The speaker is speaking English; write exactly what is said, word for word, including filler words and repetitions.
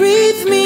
breathe me